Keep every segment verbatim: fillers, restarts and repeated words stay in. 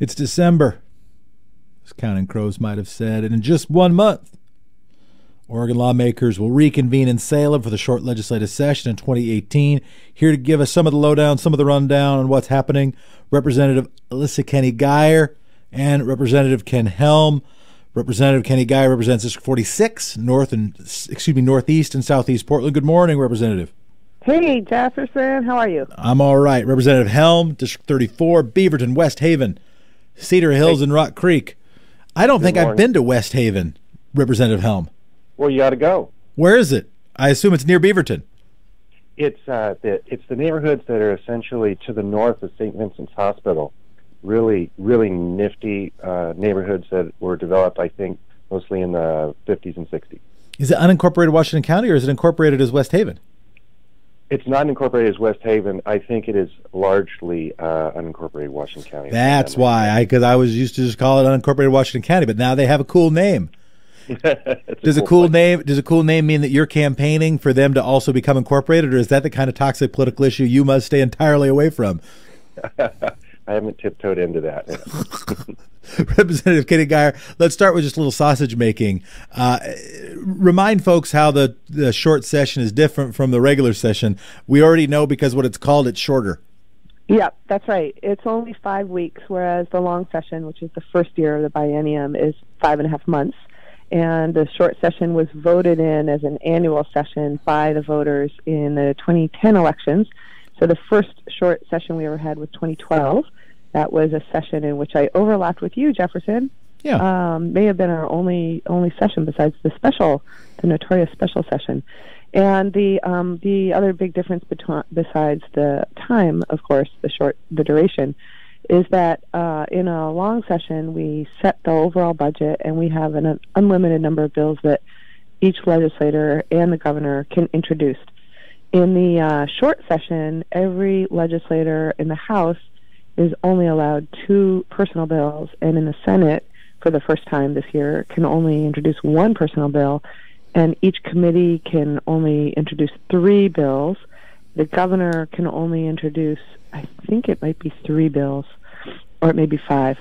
It's December, as Counting Crows might have said, and in just one month, Oregon lawmakers will reconvene in Salem for the short legislative session in twenty eighteen. Here to give us some of the lowdown, some of the rundown on what's happening, Representative Alissa Keny-Guyer and Representative Ken Helm. Representative Keny-Guyer represents District forty-six, north and excuse me, northeast and southeast Portland. Good morning, Representative. Hey, Jefferson, how are you? I'm all right. Representative Helm, District thirty-four, Beaverton, West Haven, Cedar Hills, hey. and Rock Creek. I don't Good think morning. I've been to West Haven, Representative Helm. Well, you got to go. Where is it? I assume it's near Beaverton. It's uh, the, it's the neighborhoods that are essentially to the north of Saint Vincent's Hospital. Really, really nifty uh, neighborhoods that were developed, I think, mostly in the fifties and sixties. Is it unincorporated Washington County, or is it incorporated as West Haven? It's not incorporated as West Haven. I think it is largely uh, unincorporated Washington County. That's why, because I, I was used to just call it unincorporated Washington County, but now they have a cool name. Does a cool, a cool name does a cool name mean that you're campaigning for them to also become incorporated, or is that the kind of toxic political issue you must stay entirely away from? I haven't tiptoed into that. Representative Keny-Guyer, let's start with just a little sausage making. Uh, remind folks how the, the short session is different from the regular session. We already know because what it's called, it's shorter. Yeah, that's right. It's only five weeks, whereas the long session, which is the first year of the biennium, is five and a half months. And the short session was voted in as an annual session by the voters in the twenty ten elections. So the first short session we ever had was twenty twelve. That was a session in which I overlapped with you, Jefferson. Yeah. Um, may have been our only only session besides the special, the notorious special session. And the um, the other big difference between, besides the time, of course, the short the duration, is that uh, in a long session we set the overall budget, and we have an, an unlimited number of bills that each legislator and the governor can introduce. In the uh, short session, every legislator in the House is only allowed two personal bills, and in the Senate, for the first time this year, can only introduce one personal bill, and each committee can only introduce three bills. The governor can only introduce, I think it might be three bills, or it may be five.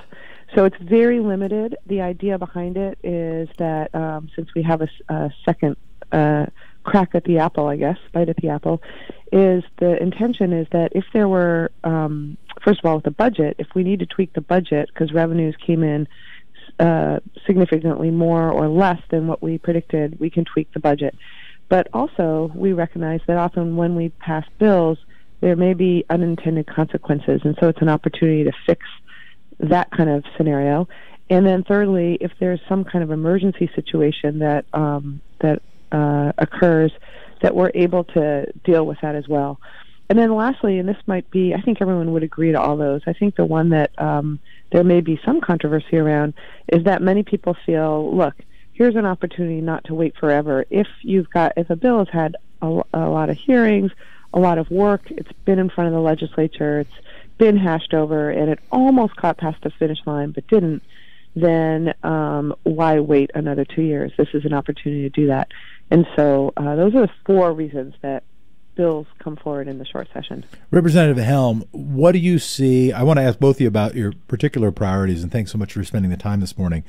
So it's very limited. The idea behind it is that um, since we have a, a second uh, crack at the apple, I guess, bite at the apple, is the intention is that if there were, um, first of all, with the budget, if we need to tweak the budget because revenues came in uh, significantly more or less than what we predicted, we can tweak the budget. But also, we recognize that often when we pass bills, there may be unintended consequences, and so it's an opportunity to fix that kind of scenario. And then thirdly, if there's some kind of emergency situation that um, that uh, occurs, that we're able to deal with that as well. And then lastly, and this might be, I think everyone would agree to all those, I think the one that um, there may be some controversy around is that many people feel, look, here's an opportunity not to wait forever. If you've got, if a bill has had a, a lot of hearings, a lot of work, it's been in front of the legislature, it's been hashed over, and it almost got past the finish line but didn't, then um, why wait another two years? This is an opportunity to do that. And so uh, those are the four reasons that bills come forward in the short session. Representative Helm, what do you see? I want to ask both of you about your particular priorities, and thanks so much for spending the time this morning.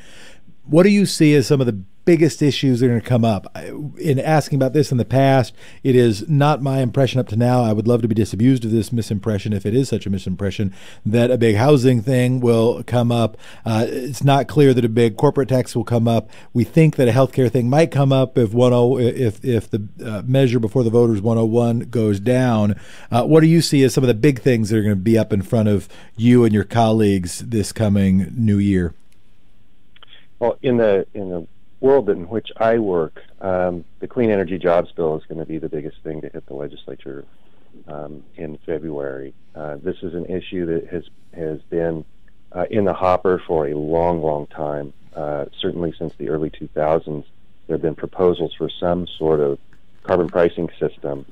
What do you see as some of the biggest issues that are going to come up? In asking about this in the past, it is not my impression up to now. I would love to be disabused of this misimpression, if it is such a misimpression, that a big housing thing will come up. Uh, it's not clear that a big corporate tax will come up. We think that a healthcare thing might come up if one oh if if the uh, measure before the voters one oh one goes down. Uh, what do you see as some of the big things that are going to be up in front of you and your colleagues this coming new year? Well, in the in the world in which I work, um, the Clean Energy Jobs Bill is going to be the biggest thing to hit the legislature um, in February. Uh, this is an issue that has has been uh, in the hopper for a long, long time. Uh, certainly since the early two thousands, there have been proposals for some sort of carbon pricing system,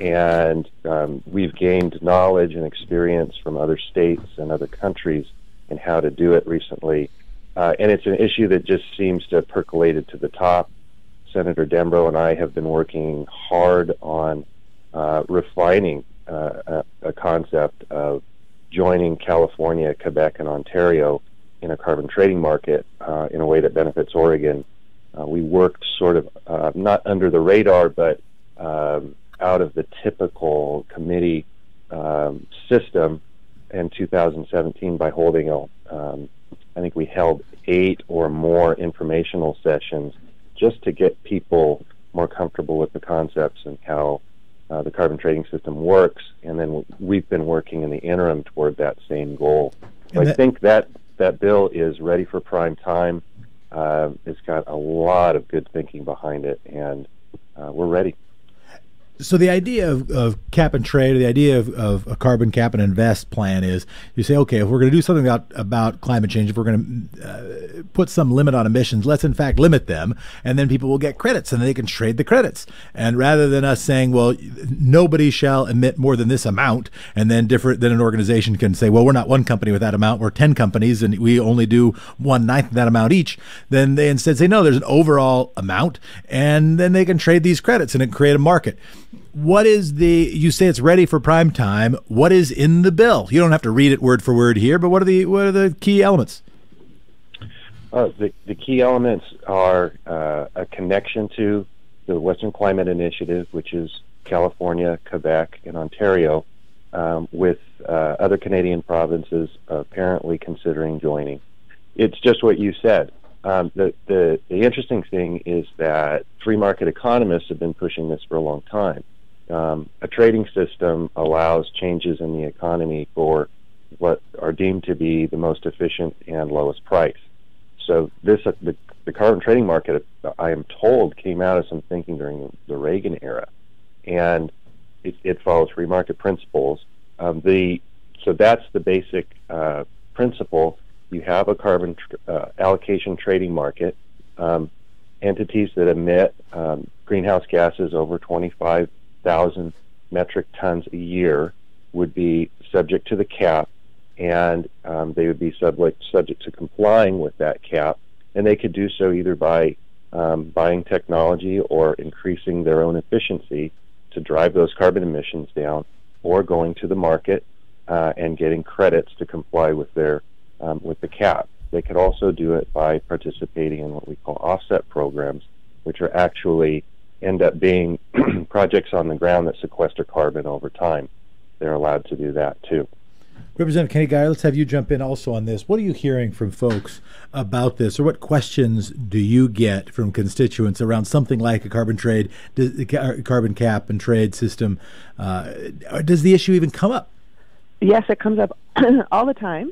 and um, we've gained knowledge and experience from other states and other countries in how to do it recently. Uh, and it's an issue that just seems to have percolated to the top. Senator Dembrow and I have been working hard on uh, refining uh, a, a concept of joining California, Quebec, and Ontario in a carbon trading market uh, in a way that benefits Oregon. Uh, we worked sort of uh, not under the radar, but um, out of the typical committee um, system in two thousand seventeen by holding, a, um, I think we held eight or more informational sessions just to get people more comfortable with the concepts and how uh, the carbon trading system works. And then we've been working in the interim toward that same goal. So I think that that bill is ready for prime time. Uh, it's got a lot of good thinking behind it, and uh, we're ready. So the idea of, of cap and trade, or the idea of, of a carbon cap and invest plan is you say, okay, if we're going to do something about, about climate change, if we're going to uh, put some limit on emissions, let's in fact limit them, and then people will get credits, and they can trade the credits. And rather than us saying, well, nobody shall emit more than this amount, and then different than an organization can say, well, we're not one company with that amount, we're ten companies, and we only do one-ninth of that amount each, then they instead say, no, there's an overall amount, and then they can trade these credits and it can create a market. What is the, you say it's ready for prime time, what is in the bill? You don't have to read it word for word here, but what are the what are the key elements? Uh, the, the key elements are uh, a connection to the Western Climate Initiative, which is California, Quebec, and Ontario, um, with uh, other Canadian provinces apparently considering joining. It's just what you said. Um, the, the, the interesting thing is that free market economists have been pushing this for a long time. Um, a trading system allows changes in the economy for what are deemed to be the most efficient and lowest price. So this, uh, the, the carbon trading market, I am told, came out of some thinking during the Reagan era, and it, it follows free market principles. Um, the, so that's the basic uh, principle. You have a carbon tr uh, allocation trading market. Um, entities that emit um, greenhouse gases over twenty-five thousand metric tons a year would be subject to the cap, and um, they would be subject, subject to complying with that cap, and they could do so either by um, buying technology or increasing their own efficiency to drive those carbon emissions down, or going to the market uh, and getting credits to comply with their Um, with the cap. They could also do it by participating in what we call offset programs, which are actually end up being projects on the ground that sequester carbon over time. They're allowed to do that too. Representative Keny-Guyer, let's have you jump in also on this. What are you hearing from folks about this, or what questions do you get from constituents around something like a carbon trade, carbon cap and trade system? Uh, does the issue even come up? Yes, it comes up all the time.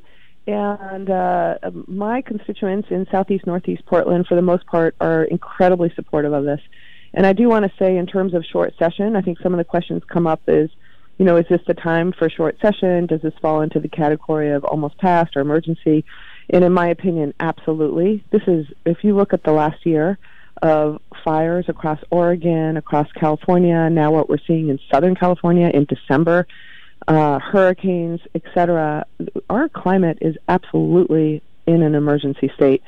And uh, my constituents in Southeast, Northeast Portland, for the most part, are incredibly supportive of this. And I do want to say, in terms of short session, I think some of the questions come up is, you know, is this the time for short session? Does this fall into the category of almost past or emergency? And in my opinion, absolutely. This is, if you look at the last year of fires across Oregon, across California, now what we're seeing in Southern California in December, Uh, hurricanes, et cetera. Our climate is absolutely in an emergency state,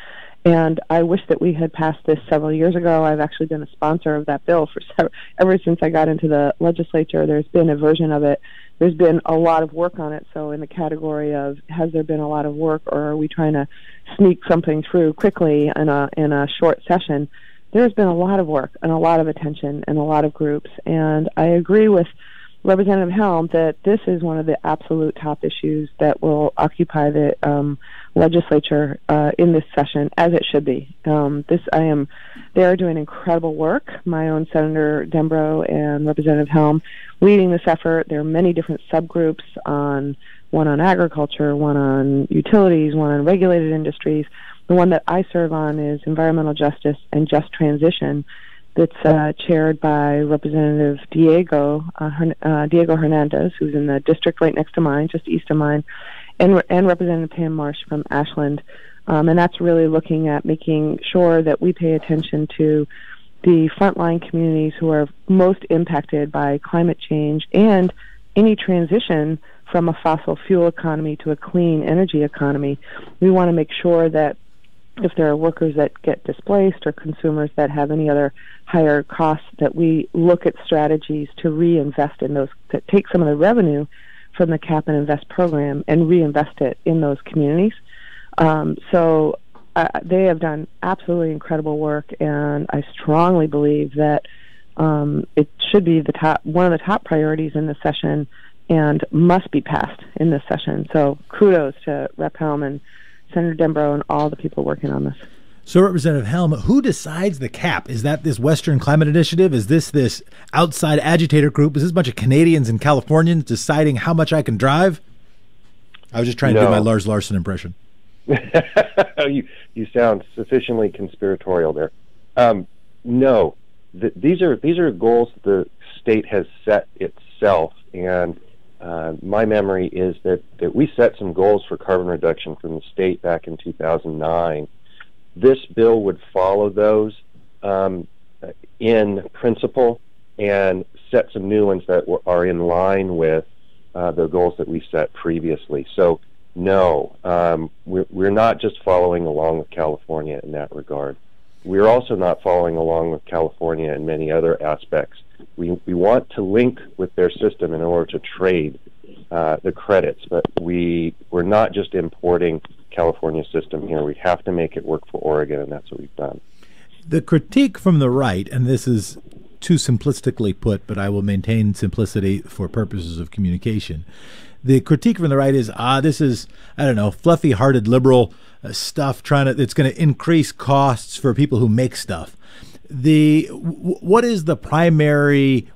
and I wish that we had passed this several years ago. I've actually been a sponsor of that bill for several, ever since I got into the legislature. There's been a version of it. There's been a lot of work on it. So in the category of, has there been a lot of work, or are we trying to sneak something through quickly in a in a short session? There's been a lot of work and a lot of attention and a lot of groups, and I agree with Representative Helm that this is one of the absolute top issues that will occupy the um, legislature uh, in this session, as it should be. Um, this I am. They are doing incredible work. My own Senator Dembrow and Representative Helm leading this effort. There are many different subgroups, on one on agriculture, one on utilities, one on regulated industries. The one that I serve on is environmental justice and just transition. It's uh, chaired by Representative Diego uh, uh, Diego Hernandez, who's in the district right next to mine, just east of mine, and, and Representative Pam Marsh from Ashland. Um, and that's really looking at making sure that we pay attention to the frontline communities who are most impacted by climate change and any transition from a fossil fuel economy to a clean energy economy. We want to make sure that if there are workers that get displaced or consumers that have any other higher costs, that we look at strategies to reinvest in those, that take some of the revenue from the Cap and Invest program and reinvest it in those communities. Um, so uh, they have done absolutely incredible work, and I strongly believe that um, it should be the top, one of the top priorities in this session, and must be passed in this session. So kudos to Representative Helm and Senator Dembrow and all the people working on this. So Representative Helm, who decides the cap? Is that this Western Climate Initiative? Is this this outside agitator group? Is this a bunch of Canadians and Californians deciding how much I can drive? I was just trying no. to do my Lars Larson impression. you, you sound sufficiently conspiratorial there. Um, no, Th- these are these are goals the state has set itself, and uh, my memory is that, that we set some goals for carbon reduction from the state back in two thousand nine. This bill would follow those um, in principle and set some new ones that w- are in line with uh, the goals that we set previously. So, no, um, we're, we're not just following along with California in that regard. We're also not following along with California in many other aspects. We, we want to link with their system in order to trade uh, the credits, but we, we're not just importing California system here. We have to make it work for Oregon, and that's what we've done. The critique from the right, and this is too simplistically put, but I will maintain simplicity for purposes of communication. The critique from the right is, ah, this is, I don't know, fluffy-hearted liberal uh, stuff trying to, it's going to increase costs for people who make stuff. The w- what is the primary,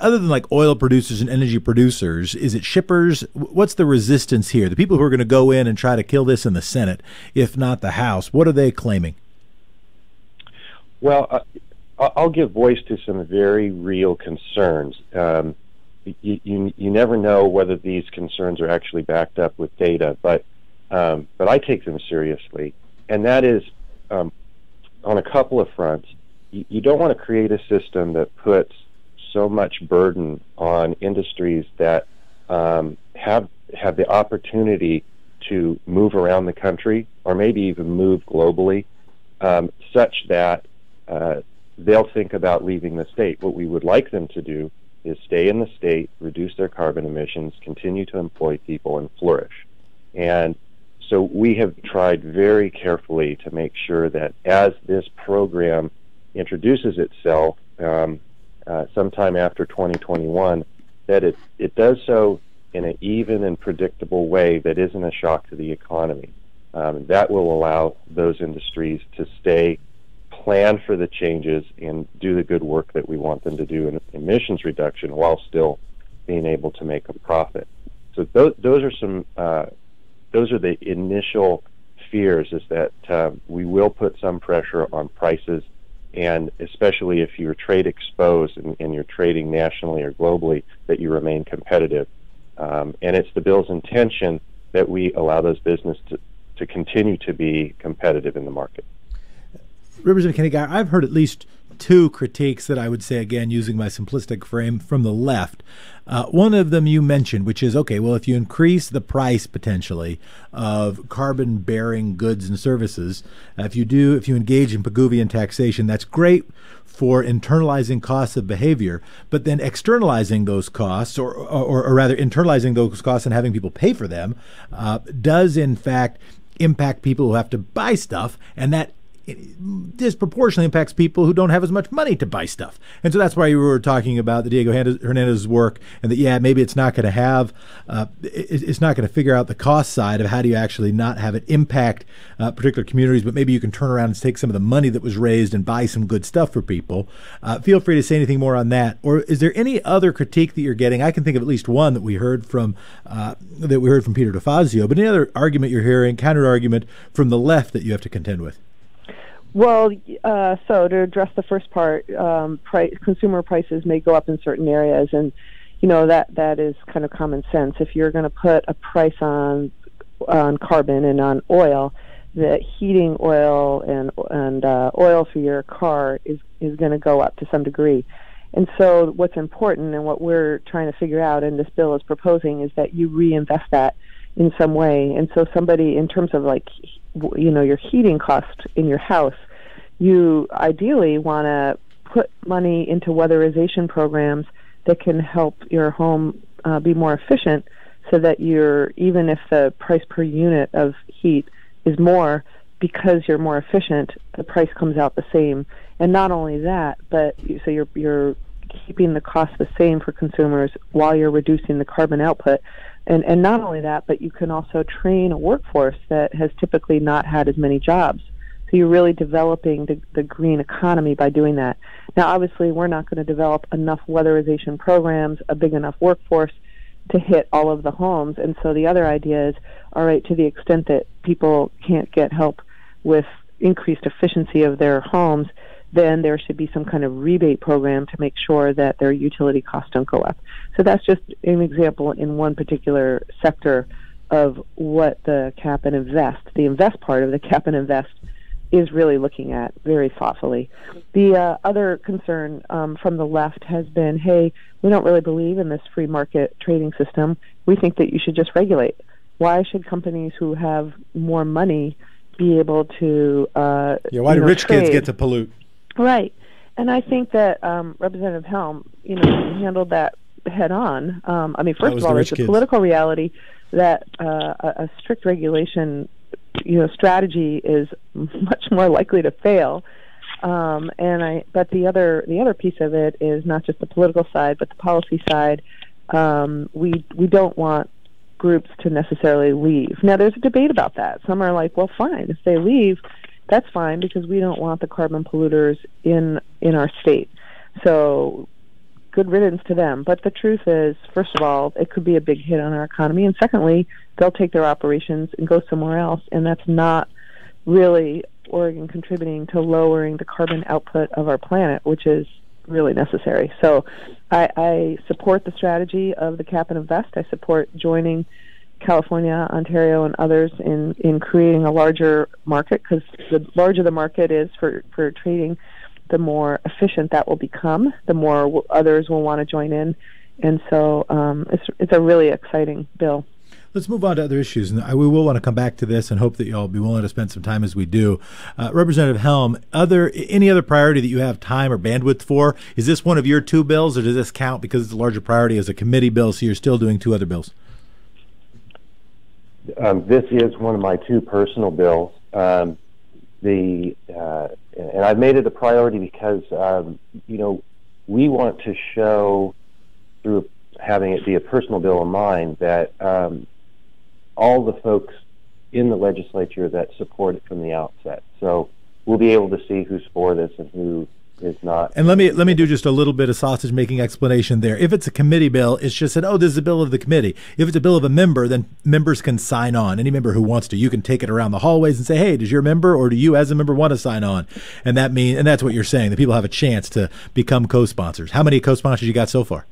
other than like oil producers and energy producers, is it shippers? What's the resistance here? The people who are going to go in and try to kill this in the Senate, if not the House, what are they claiming? Well, uh, I'll give voice to some very real concerns. Um, you, you you never know whether these concerns are actually backed up with data, but um, but I take them seriously, and that is um, on a couple of fronts. You don't want to create a system that puts so much burden on industries that um, have have the opportunity to move around the country, or maybe even move globally, um, such that uh, they'll think about leaving the state. What we would like them to do is stay in the state, reduce their carbon emissions, continue to employ people, and flourish. And so we have tried very carefully to make sure that as this program introduces itself um, uh, sometime after twenty twenty-one, that it, it does so in an even and predictable way that isn't a shock to the economy. Um, that will allow those industries to stay, plan for the changes, and do the good work that we want them to do in emissions reduction while still being able to make a profit. So those, those are some, uh, those are the initial fears, is that uh, we will put some pressure on prices, and especially if you're trade exposed and, and you're trading nationally or globally, that you remain competitive. Um, and it's the bill's intention that we allow those businesses to, to continue to be competitive in the market. Representative Keny-Guyer, I've heard at least two critiques that I would say, again, using my simplistic frame, from the left. Uh, one of them you mentioned, which is, okay, well, if you increase the price potentially of carbon-bearing goods and services, uh, if you do, if you engage in Pigouvian taxation, that's great for internalizing costs of behavior, but then externalizing those costs, or, or, or rather internalizing those costs and having people pay for them, uh, does, in fact, impact people who have to buy stuff, and that it disproportionately impacts people who don't have as much money to buy stuff. And so that's why you were talking about the Diego Hernandez's work, and that, yeah, maybe it's not going to have, uh, it's not going to figure out the cost side of how do you actually not have it impact uh, particular communities, but maybe you can turn around and take some of the money that was raised and buy some good stuff for people. Uh, feel free to say anything more on that. Or is there any other critique that you're getting? I can think of at least one that we heard from, uh, that we heard from Peter DeFazio, but any other argument you're hearing, counter argument from the left that you have to contend with? Well, uh, so to address the first part, um, price, consumer prices may go up in certain areas, and you know that that is kind of common sense. If you're going to put a price on on carbon and on oil, the heating oil and and uh, oil for your car is is going to go up to some degree. And so, what's important, and what we're trying to figure out, and this bill is proposing, is that you reinvest that in some way. And so, somebody in terms of like, you know, your heating cost in your house, you ideally want to put money into weatherization programs that can help your home uh, be more efficient, so that you're, even if the price per unit of heat is more, because you're more efficient, the price comes out the same. And not only that, but so you're you're keeping the cost the same for consumers while you're reducing the carbon output. And and not only that, but you can also train a workforce that has typically not had as many jobs. So you're really developing the, the green economy by doing that. Now, obviously, we're not going to develop enough weatherization programs, a big enough workforce to hit all of the homes. And so the other idea is, all right, to the extent that people can't get help with increased efficiency of their homes, then there should be some kind of rebate program to make sure that their utility costs don't go up. So that's just an example in one particular sector of what the cap and invest, the invest part of the cap and invest, is really looking at very thoughtfully. The uh, other concern um, from the left has been, hey, we don't really believe in this free market trading system. We think that you should just regulate. Why should companies who have more money be able to uh, yeah? Why do know, rich trade? Kids get to pollute? Right, and I think that um, Representative Helm, you know, handled that head on. Um, I mean, first of all, the there's a political reality that uh, a, a strict regulation, you know, strategy is much more likely to fail. Um, and I, but the other the other piece of it is not just the political side, but the policy side. Um, we we don't want groups to necessarily leave. Now, there's a debate about that. Some are like, well, fine, if they leave, that's fine, because we don't want the carbon polluters in in our state. So good riddance to them. But the truth is, first of all, it could be a big hit on our economy. And secondly, they'll take their operations and go somewhere else. And that's not really Oregon contributing to lowering the carbon output of our planet, which is really necessary. So I, I support the strategy of the cap and invest. I support joining California, Ontario, and others in, in creating a larger market, because the larger the market is for, for trading, the more efficient that will become, the more w- others will want to join in. And so um, it's, it's a really exciting bill. Let's move on to other issues, and I, we will want to come back to this and hope that you all be willing to spend some time as we do. Uh, Representative Helm, other any other priority that you have time or bandwidth for? Is this one of your two bills, or does this count because it's a larger priority as a committee bill, so you're still doing two other bills? Um, this is one of my two personal bills. Um, the uh, and I've made it a priority because um, you know we want to show through having it be a personal bill of mine that um, all the folks in the legislature that support it from the outset. So we'll be able to see who's for this and who is not. And let me let me do just a little bit of sausage making explanation there. If it's a committee bill, it's just said, oh, this is a bill of the committee. If it's a bill of a member, then members can sign on. Any member who wants to, you can take it around the hallways and say, hey, does your member or do you as a member want to sign on? And that mean, and that's what you're saying, that people have a chance to become co-sponsors. How many co-sponsors you got so far?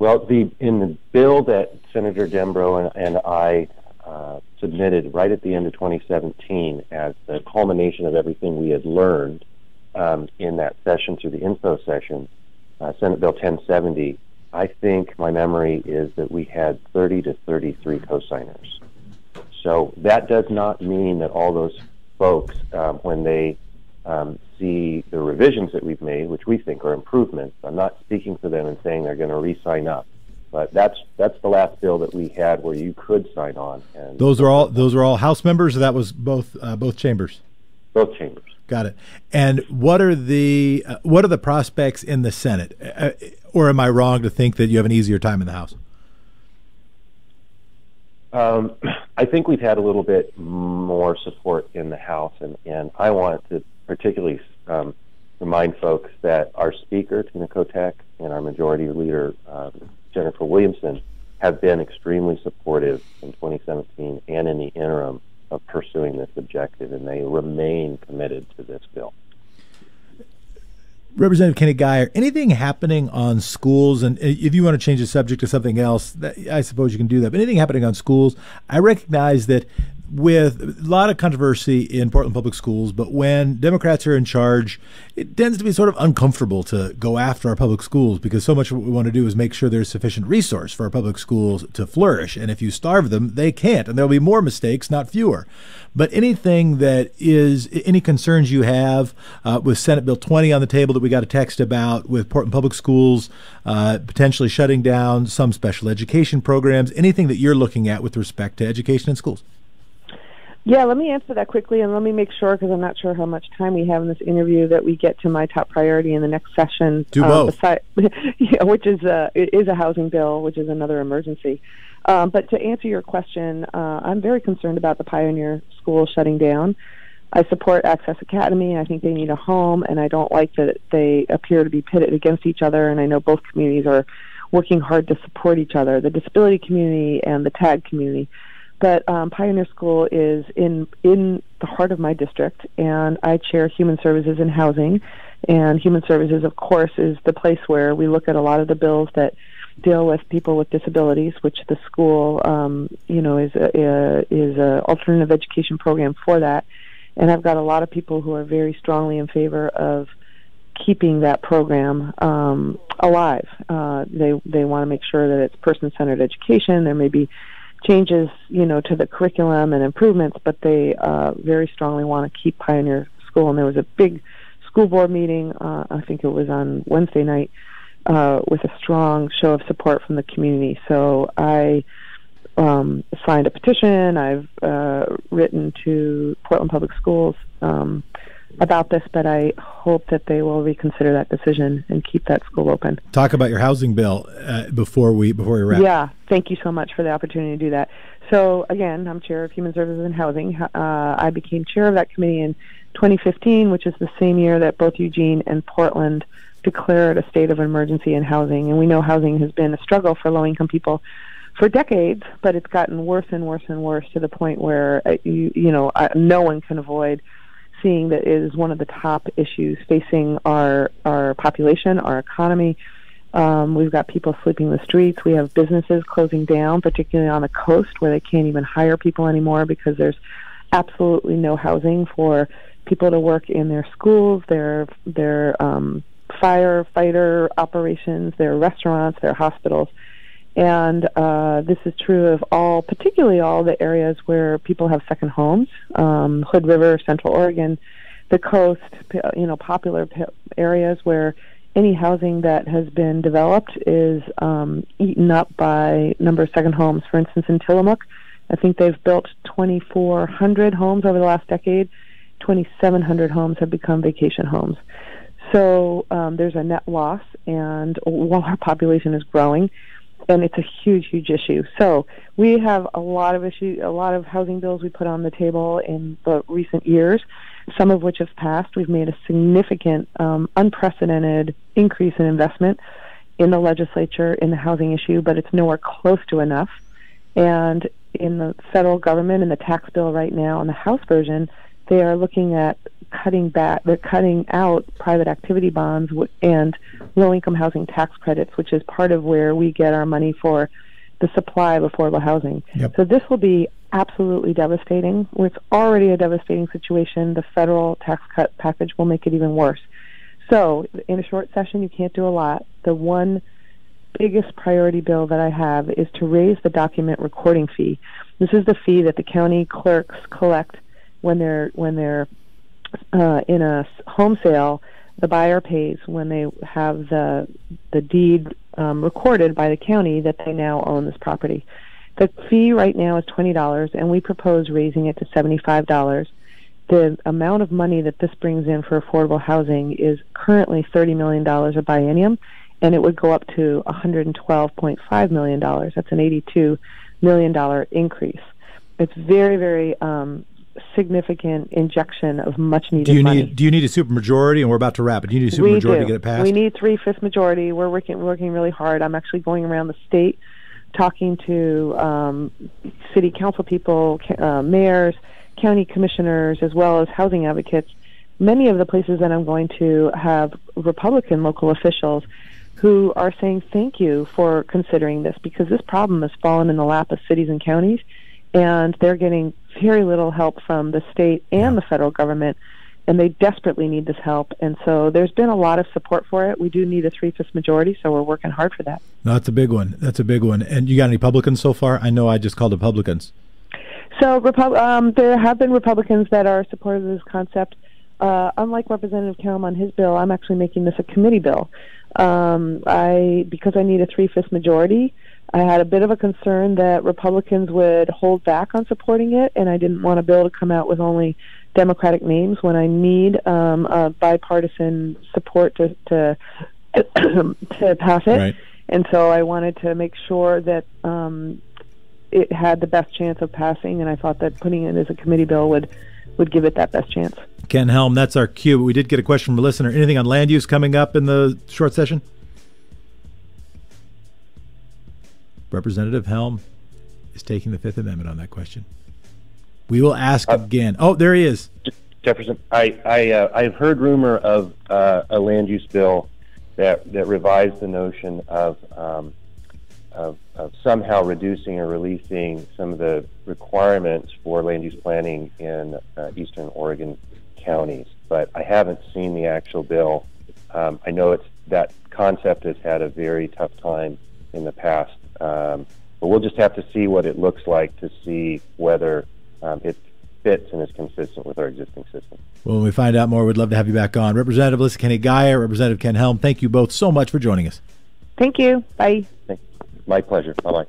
Well, the in the bill that Senator Dembrow and, and I uh, submitted right at the end of twenty seventeen as the culmination of everything we had learned um, in that session through the info session, uh, Senate Bill ten seventy, I think my memory is that we had thirty to thirty-three co-signers. So that does not mean that all those folks, um, when they um, see the revisions that we've made, which we think are improvements, I'm not speaking for them and saying they're going to re-sign up, but that's that's the last bill that we had where you could sign on. And those are all those are all House members. Or that was both uh, both chambers. Both chambers. Got it. And what are the uh, what are the prospects in the Senate? Uh, or am I wrong to think that you have an easier time in the House? Um, I think we've had a little bit more support in the House, and, and I want to particularly um, remind folks that our Speaker, Tina Kotek, and our Majority Leader, um, Jennifer Williamson, have been extremely supportive in twenty seventeen and in the interim of pursuing this objective, and they remain committed to this bill. Representative Keny-Guyer, anything happening on schools? And if you want to change the subject to something else, that, I suppose you can do that. But anything happening on schools? I recognize that with a lot of controversy in Portland Public Schools, but when Democrats are in charge, it tends to be sort of uncomfortable to go after our public schools, because so much of what we want to do is make sure there's sufficient resource for our public schools to flourish. And if you starve them, they can't, and there'll be more mistakes, not fewer. But anything that is, any concerns you have uh, with Senate Bill twenty on the table that we got a text about, with Portland Public Schools uh, potentially shutting down some special education programs, anything that you're looking at with respect to education in schools? Yeah, let me answer that quickly, and let me make sure, because I'm not sure how much time we have in this interview, that we get to my top priority in the next session. Do uh, both. Besides, yeah, which is a, it is a housing bill, which is another emergency. Um, but to answer your question, uh, I'm very concerned about the Pioneer School shutting down. I support Access Academy, and I think they need a home, and I don't like that they appear to be pitted against each other, and I know both communities are working hard to support each other, the disability community and the TAG community. But um, Pioneer School is in in the heart of my district, and I chair Human Services and Housing. And Human Services, of course, is the place where we look at a lot of the bills that deal with people with disabilities, which the school, um, you know, is a, a, is an alternative education program for that. And I've got a lot of people who are very strongly in favor of keeping that program um, alive. Uh, they they want to make sure that it's person-centered education. There may be changes, you know, to the curriculum and improvements, but they uh, very strongly want to keep Pioneer School. And there was a big school board meeting, uh, I think it was on Wednesday night, uh, with a strong show of support from the community. So I um, signed a petition. I've uh, written to Portland Public Schools um, about this, but I hope that they will reconsider that decision and keep that school open. Talk about your housing bill uh, before we before we wrap. Yeah, thank you so much for the opportunity to do that. So again, I'm chair of Human Services and Housing. Uh, I became chair of that committee in twenty fifteen, which is the same year that both Eugene and Portland declared a state of emergency in housing. And we know housing has been a struggle for low-income people for decades, but it's gotten worse and worse and worse, to the point where uh, you you know uh, no one can avoid seeing that it is one of the top issues facing our our population, our economy. Um, we've got people sleeping in the streets. We have businesses closing down, particularly on the coast, where they can't even hire people anymore because there's absolutely no housing for people to work in their schools, their their um, firefighter operations, their restaurants, their hospitals. And uh, this is true of all, particularly all the areas where people have second homes, um, Hood River, Central Oregon, the coast, you know, popular areas where any housing that has been developed is um, eaten up by number of second homes. For instance, in Tillamook, I think they've built twenty-four hundred homes over the last decade. twenty-seven hundred homes have become vacation homes. So um, there's a net loss, and while our population is growing, and it's a huge, huge issue. So we have a lot of issue, a lot of housing bills we put on the table in the recent years, some of which have passed. We've made a significant, um, unprecedented increase in investment in the legislature in the housing issue, but it's nowhere close to enough. And in the federal government, in the tax bill right now, in the House version, they are looking at cutting back, they're cutting out private activity bonds and low-income housing tax credits, which is part of where we get our money for the supply of affordable housing. Yep. So this will be absolutely devastating. It's already a devastating situation. The federal tax cut package will make it even worse. So in a short session, you can't do a lot. The one biggest priority bill that I have is to raise the document recording fee. This is the fee that the county clerks collect when they're when they're Uh, in a home sale, the buyer pays when they have the the deed um, recorded by the county that they now own this property. The fee right now is twenty dollars, and we propose raising it to seventy-five dollars. The amount of money that this brings in for affordable housing is currently thirty million dollars a biennium, and it would go up to one hundred twelve point five million dollars. That's an eighty-two million dollars increase. It's very, very um, significant injection of much needed do you money. Need, do you need a supermajority? And we're about to wrap it. Do you need a supermajority to get it passed? We need three-fifths majority. We're working working really hard. I'm actually going around the state talking to um, city council people, uh, mayors, county commissioners, as well as housing advocates. Many of the places that I'm going to have Republican local officials who are saying thank you for considering this, because this problem has fallen in the lap of cities and counties. and they're getting very little help from the state and the federal government, and they desperately need this help. And so there's been a lot of support for it. We do need a three-fifths majority, so we're working hard for that. No, that's a big one. That's a big one. And you got any Republicans so far? I know I just called Republicans. So Repu- um, there have been Republicans that are supportive of this concept. Uh, unlike Representative Helm on his bill, I'm actually making this a committee bill. Um, I because I need a three-fifths majority, I had a bit of a concern that Republicans would hold back on supporting it, and I didn't want a bill to come out with only Democratic names when I need um, a bipartisan support to to, to pass it. Right. And so I wanted to make sure that um, it had the best chance of passing, and I thought that putting it as a committee bill would, would give it that best chance. Ken Helm, that's our cue. We did get a question from a listener. Anything on land use coming up in the short session? Representative Helm is taking the Fifth Amendment on that question. We will ask uh, again. Oh, there he is. Jefferson, I, I, uh, I've heard rumor of uh, a land use bill that, that revives the notion of, um, of, of somehow reducing or releasing some of the requirements for land use planning in uh, eastern Oregon counties. But I haven't seen the actual bill. Um, I know it's, that concept has had a very tough time in the past. Um, but we'll just have to see what it looks like to see whether um, it fits and is consistent with our existing system. Well, when we find out more, we'd love to have you back on. Representative Alissa Keny-Guyer, Representative Ken Helm, thank you both so much for joining us. Thank you. Bye. Thanks. My pleasure. Bye-bye.